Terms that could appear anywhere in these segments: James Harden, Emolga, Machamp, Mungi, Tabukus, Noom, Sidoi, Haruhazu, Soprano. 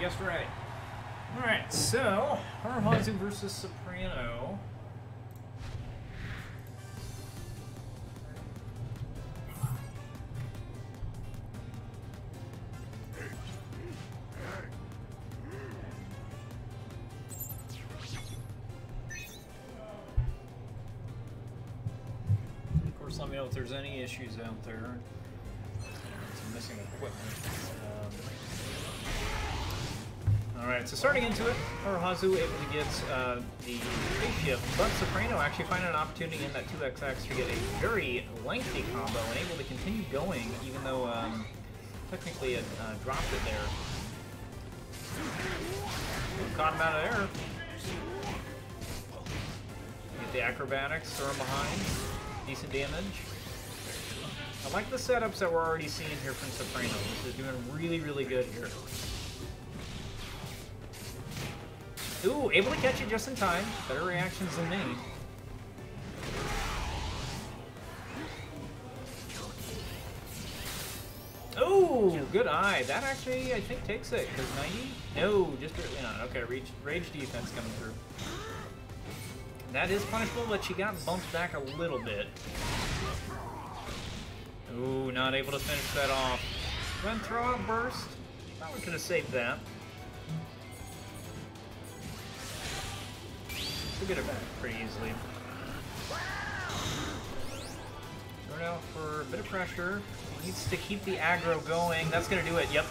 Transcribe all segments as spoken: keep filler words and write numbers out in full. guessed right. Alright, so, Haruhazu versus Soprano. Let me know if there's any issues out there. Some missing equipment. Um, Alright, so starting into it, Haruhazu able to get uh, the shift, but Soprano actually finding an opportunity in that two X X to get a very lengthy combo and able to continue going, even though um, technically it uh, dropped it there. So caught him out of there. Get the acrobatics, throw him behind. Decent damage. I like the setups that we're already seeing here from Soprano. This is doing really, really good here. Ooh, able to catch it just in time. Better reactions than me. Ooh, good eye. That actually, I think, takes it. Because ninety? No, just really not. Okay, rage, rage defense coming through. That is punishable, but she got bumped back a little bit. Ooh, not able to finish that off. Run throw out burst. Thought we could have saved that. We'll get it back pretty easily. Start out for a bit of pressure. He needs to keep the aggro going. That's going to do it. Yep.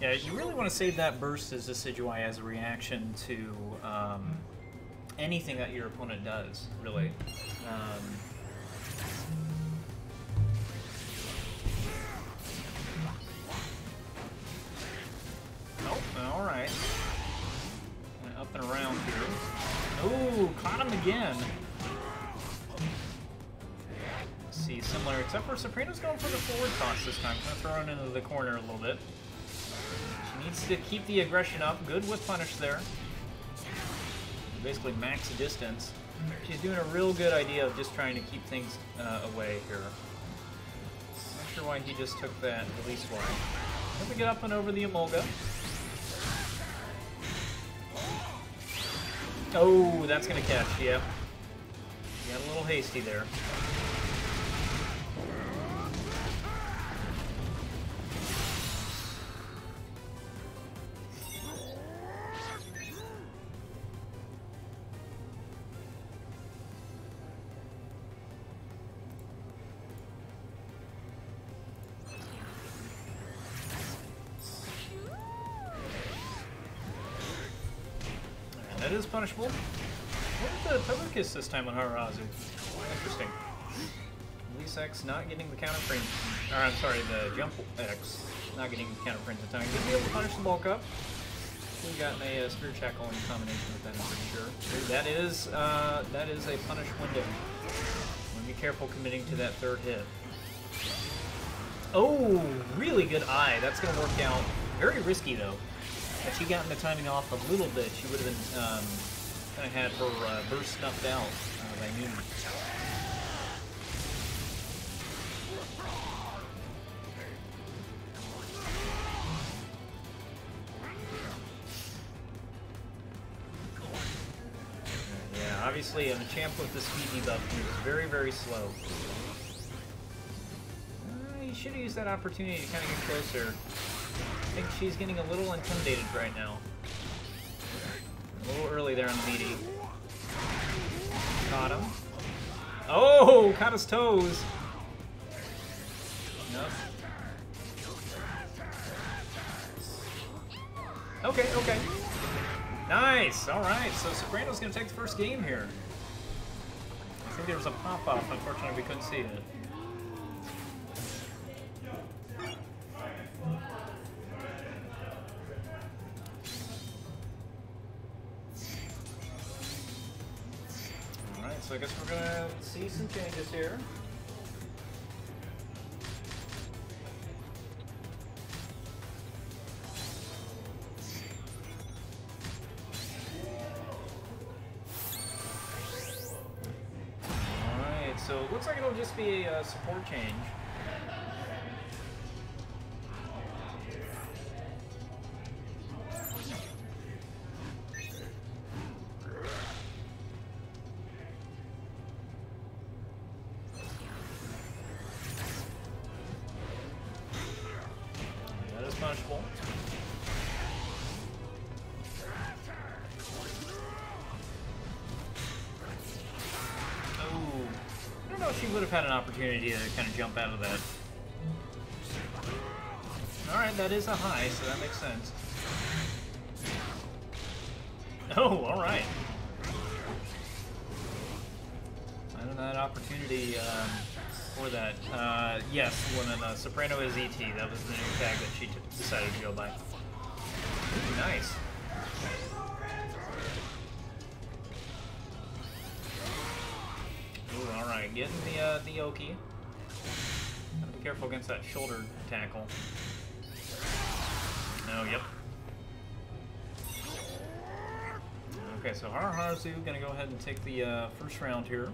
Yeah, you really want to save that burst as a Sidoi as a reaction to um, anything that your opponent does, really. Um, oh, alright. Up and around here. Ooh, caught him again. Let's see, similar, except for Soprano's going for the forward toss this time. Kind of throwing into the corner a little bit. Needs to keep the aggression up. Good with punish there. Basically max distance. She's doing a real good idea of just trying to keep things uh, away here. Not sure why he just took that release wire. Let me get up and over the Emolga. Oh, that's going to catch, yeah. Got a little hasty there. That is punishable. What is the Tabukus this time on Haruhazu? Interesting. Release X not getting the counter print. Or I'm sorry, the jump X not getting the counter print in time. Did be able to punish the bulk up. We got a uh, spear shackle in combination with that, I'm pretty sure. That is uh, that is a punish window. Be careful committing to that third hit. Oh, really good eye. That's going to work out. Very risky though. Had she gotten the timing off a little bit, she would have been um, kind of had her uh, burst snuffed out uh, by Noom. Yeah, obviously, I'm a champ with the speed debuff. He was very, very slow. You uh, should have used that opportunity to kind of get closer. I think she's getting a little intimidated right now. A little early there on the meaty. Caught him. Oh, caught his toes. Nope. Okay, okay. Nice. All right. So Soprano's gonna take the first game here. I think there was a pop off. Unfortunately, we couldn't see it. So I guess we're gonna see some changes here. Alright, so it looks like it'll just be a uh, support change. would have had an opportunity to kind of jump out of that. Alright, that is a high, so that makes sense. Oh, alright. I don't know that opportunity um, for that. Uh, yes, when uh, Soprano is E T. That was the new tag that she t decided to go by. Ooh, nice. Ooh, alright, getting the, uh, the Oki. Gotta be careful against that shoulder tackle. Oh, yep. Okay, so Haruhazu gonna go ahead and take the uh, first round here.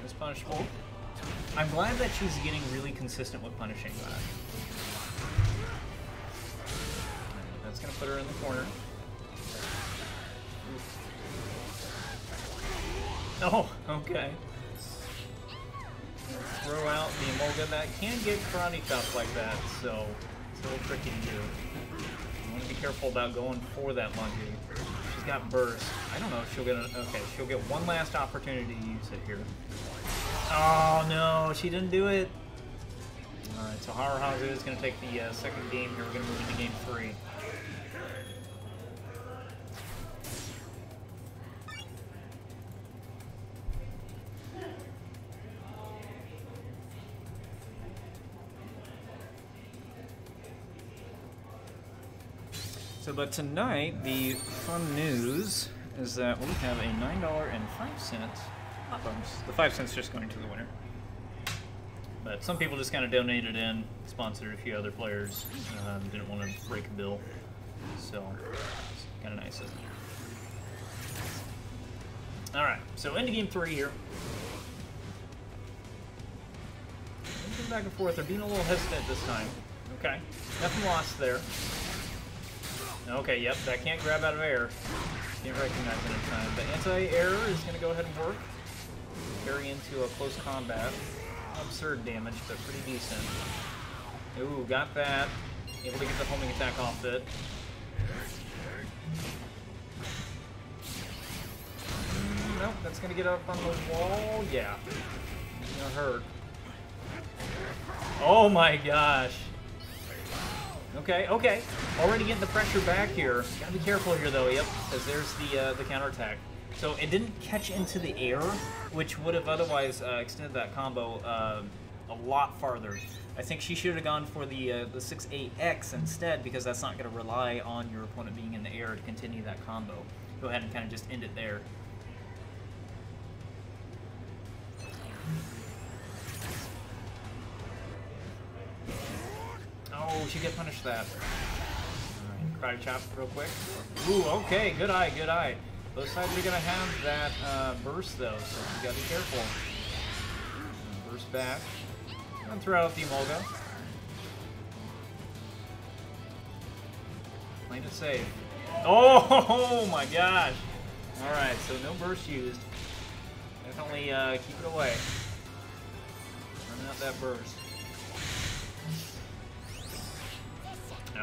That's punishable. I'm glad that she's getting really consistent with punishing that. That's gonna put her in the corner. Oh, okay. Throw out the Emolga. That can get karate chopped like that, so it's a little tricky to do. You want to be careful about going for that Mungi. She's got burst. I don't know if she'll get an... Okay, she'll get one last opportunity to use it here. Oh, no, she didn't do it. All right, so Haruhazu is going to take the uh, second game here. We're going to move into game three. So, but tonight, the fun news is that we have a nine dollars and five cents. The five cents just going to the winner. But some people just kind of donated in, sponsored a few other players, um, didn't want to break a bill. So, it's kind of nice, isn't it? Alright, so into game three here. Going back and forth, they're being a little hesitant this time. Okay, nothing lost there. Okay, yep, that can't grab out of air. Can't recognize it in time. The anti-air is going to go ahead and work. Carry into a close combat. Absurd damage, but pretty decent. Ooh, got that. Able to get the homing attack off it. Mm, nope, that's going to get up on the wall. Yeah. It's going to hurt. Oh my gosh. Okay, okay. Already getting the pressure back here. Gotta be careful here, though, yep, because there's the uh, the counterattack. So it didn't catch into the air, which would have otherwise uh, extended that combo uh, a lot farther. I think she should have gone for the uh, the six eight X instead, because that's not going to rely on your opponent being in the air to continue that combo. Go ahead and kind of just end it there. Oh, she could punish that. Alright, karate chop real quick. Ooh, okay, good eye, good eye. Both sides are gonna have that uh, burst though, so you gotta be careful. Burst back. And throw out the Emolga. Plain to save. Oh my gosh! Alright, so no burst used. Definitely uh, keep it away. Run out that burst.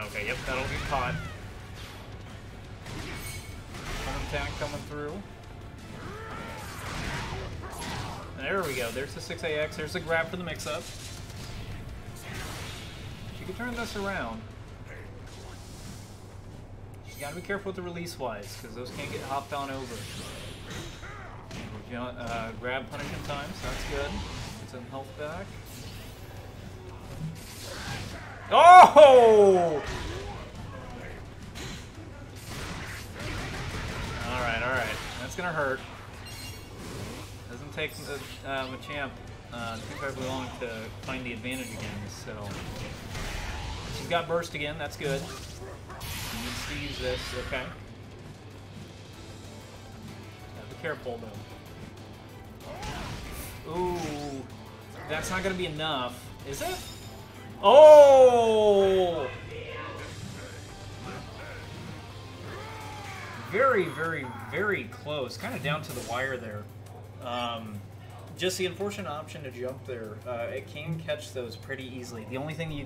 Okay, yep, that'll get caught. Attack coming through. There we go, there's the six A X, there's the grab for the mix-up. She can turn this around. You gotta be careful with the release-wise, because those can't get hopped on over. Uh, grab punishment time, so that's good. Get some health back. Oh! Alright, alright. That's gonna hurt. Doesn't take the, uh, Machamp uh, too terribly long to find the advantage again, so... She's got burst again, that's good. She needs to use this, okay. Be careful, though. Ooh. That's not gonna be enough, is it? Oh! Very, very, very close. Kind of down to the wire there. Um, just the unfortunate option to jump there. Uh, it can catch those pretty easily. The only thing you